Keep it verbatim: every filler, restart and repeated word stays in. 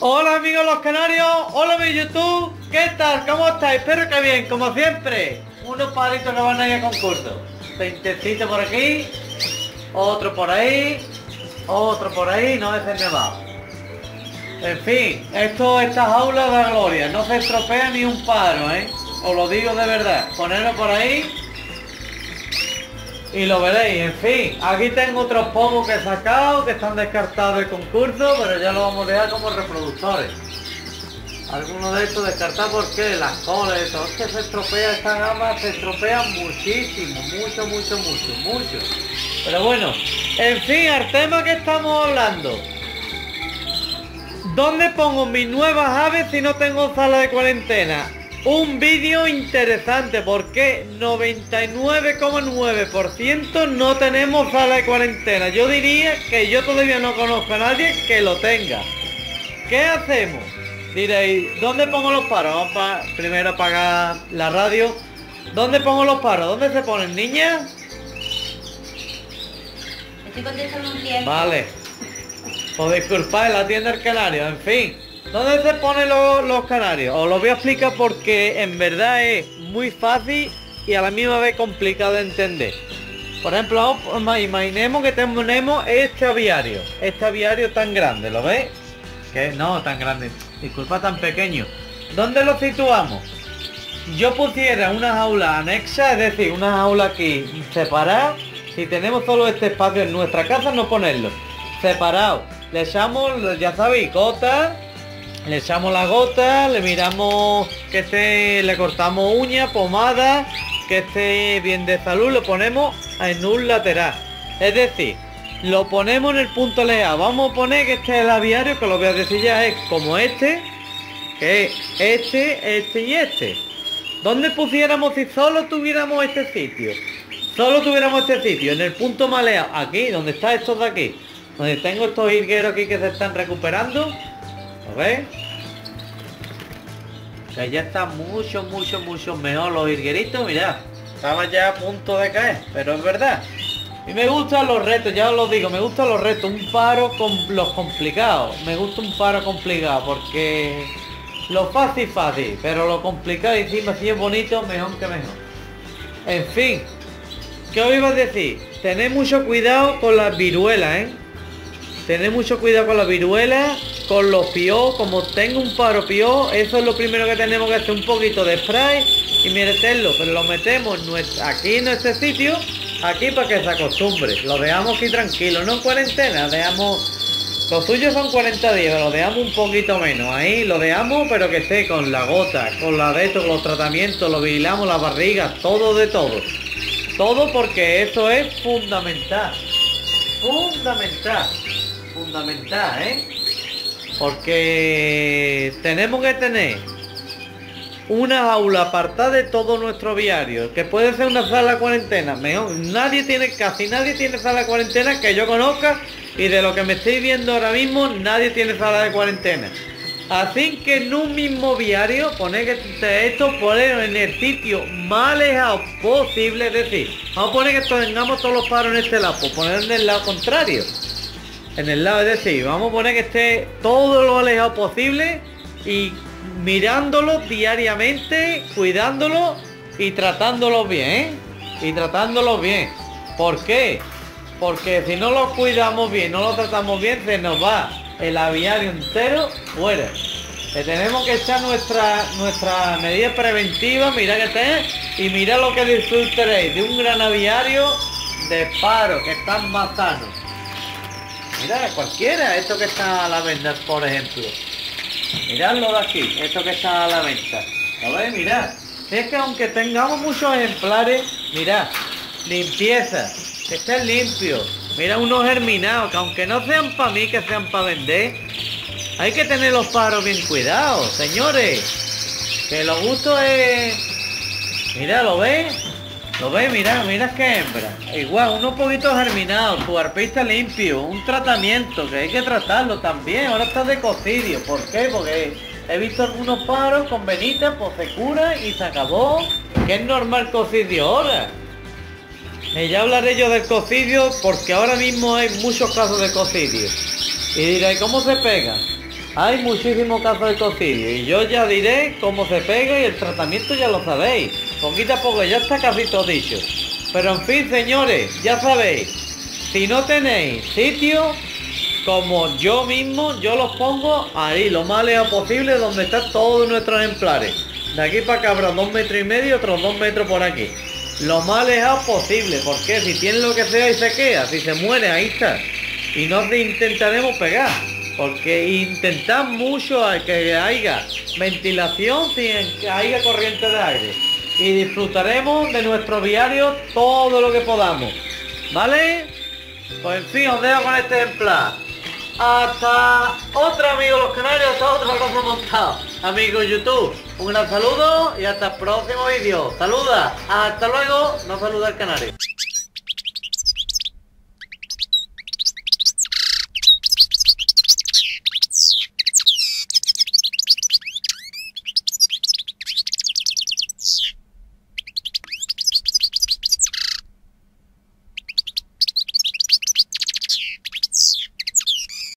Hola amigos los canarios, hola mi YouTube, ¿qué tal? ¿Cómo estáis? Espero que bien, como siempre. Unos palitos que van a ir a concurso. Tentecito por aquí, otro por ahí, otro por ahí, no descende más. En fin, esto, esta jaula de la gloria, no se estropea ni un paro, ¿eh? Os lo digo de verdad, ponerlo por ahí y lo veréis. En fin, aquí tengo otros pomos que he sacado, que están descartados del concurso, pero ya lo vamos a dejar como reproductores. Algunos de estos descartados porque las colas, esto es que se estropea, esta gama se estropea muchísimo, mucho, mucho, mucho, mucho. Pero bueno, en fin, al tema que estamos hablando. ¿Dónde pongo mis nuevas aves si no tengo sala de cuarentena? Un vídeo interesante porque noventa y nueve coma nueve por ciento no tenemos sala de cuarentena. Yo diría que yo todavía no conozco a nadie que lo tenga. ¿Qué hacemos? Diréis, ¿dónde pongo los paros? Vamos a primero apagar la radio. ¿Dónde pongo los paros? ¿Dónde se ponen, niña? Estoy contestando un tiempo. Vale. O disculpad, la tienda del canario, en fin. ¿Dónde se ponen los, los canarios? Os lo voy a explicar porque en verdad es muy fácil y a la misma vez complicado de entender. Por ejemplo, imaginemos que tenemos este aviario. Este aviario tan grande, ¿lo veis? Que no, tan grande, disculpa, tan pequeño. ¿Dónde lo situamos? Yo pusiera una jaula anexa, es decir, una jaula aquí separada. Si tenemos solo este espacio en nuestra casa, no ponerlo. Separado. Le echamos, ya sabéis, gotas. Le echamos la gota, le miramos que esté, le cortamos uña, pomada, que esté bien de salud, lo ponemos en un lateral. Es decir, lo ponemos en el punto leal. Vamos a poner que este es el aviario, que lo voy a decir ya, es como este, que es este, este y este. ¿Dónde pusiéramos si solo tuviéramos este sitio? Solo tuviéramos este sitio, en el punto maleado, aquí, donde está estos de aquí, donde tengo estos jilgueros aquí que se están recuperando. ¿Lo ves? Que ya está mucho, mucho, mucho mejor los jilgueritos, mirad. Estaban ya a punto de caer, pero es verdad. Y me gustan los retos, ya os lo digo, me gustan los retos. Un paro con los complicados. Me gusta un paro complicado porque lo fácil, fácil. Pero lo complicado encima, si es bonito, mejor que mejor. En fin, ¿qué os iba a decir? Tened mucho cuidado con las viruelas, ¿eh? Tened mucho cuidado con las viruelas, con los piojos. Como tengo un paro piojo, eso es lo primero que tenemos que hacer, un poquito de spray y merecerlo, pero lo metemos aquí en este sitio, aquí para que se acostumbre. Lo dejamos aquí tranquilo, no en cuarentena, dejamos, los suyos son cuarenta días, lo dejamos un poquito menos, ahí lo dejamos, pero que esté con la gota, con la de estos, los tratamientos, lo vigilamos, las barrigas, todo de todo. Todo porque eso es fundamental, fundamental. Fundamental, ¿eh? Porque tenemos que tener una jaula apartada de todo nuestro aviario, que puede ser una sala de cuarentena. Mejor, nadie tiene, casi nadie tiene sala de cuarentena que yo conozca, y de lo que me estoy viendo ahora mismo, nadie tiene sala de cuarentena. Así que en un mismo aviario, poner esto, ponerlo en el sitio más alejado posible, es decir, vamos a poner que tengamos todos los paros en este lado, pues ponerlo en el lado contrario. En el lado, es decir, vamos a poner que esté todo lo alejado posible y mirándolo diariamente, cuidándolo y tratándolo bien, ¿eh? Y tratándolo bien. ¿Por qué? Porque si no lo cuidamos bien, no lo tratamos bien, se nos va el aviario entero fuera. Le tenemos que echar nuestra, nuestra medida preventiva, mirad que tenés y mirad lo que disfrutaréis de un gran aviario de paro, que están más sanos. Mirad, cualquiera, esto que está a la venta, por ejemplo. Miradlo de aquí, esto que está a la venta. ¿Lo veis? Mirad. Es que aunque tengamos muchos ejemplares, mirad, limpieza, que estén limpios. Mirad unos germinados, que aunque no sean para mí, que sean para vender. Hay que tener los pájaros bien cuidados, señores. Que lo gusto es... Mirad, ¿lo veis? Lo veis, mirad, mirad que hembra. Igual, unos poquitos germinados, tu arpista limpio, un tratamiento, que hay que tratarlo también. Ahora está de cocidio, ¿por qué? Porque he visto algunos paros con venitas, pues se cura y se acabó. Que es normal cocidio ahora. Y ya hablaré yo del cocidio porque ahora mismo hay muchos casos de cocidio. Y diréis, ¿cómo se pega? Hay muchísimo caso de cocidio y yo ya diré cómo se pega y el tratamiento ya lo sabéis. Poquito a poco ya está casi todo dicho. Pero en fin, señores, ya sabéis, si no tenéis sitio, como yo mismo, yo los pongo ahí, lo más lejos posible, donde están todos nuestros ejemplares. De aquí para acá habrá dos metros y medio, otros dos metros por aquí. Lo más lejos posible, porque si tienen lo que sea y se queda, si se muere, ahí está. Y no intentaremos pegar, porque intentar mucho que haya ventilación sin que haya corriente de aire. Y disfrutaremos de nuestro viario todo lo que podamos, ¿vale? Pues en fin, os dejo con este ejemplar. Hasta otra, amigos los canarios, hasta otro abrazo montado. Amigos YouTube, un gran saludo y hasta el próximo vídeo. Saluda, hasta luego, no saluda al canario.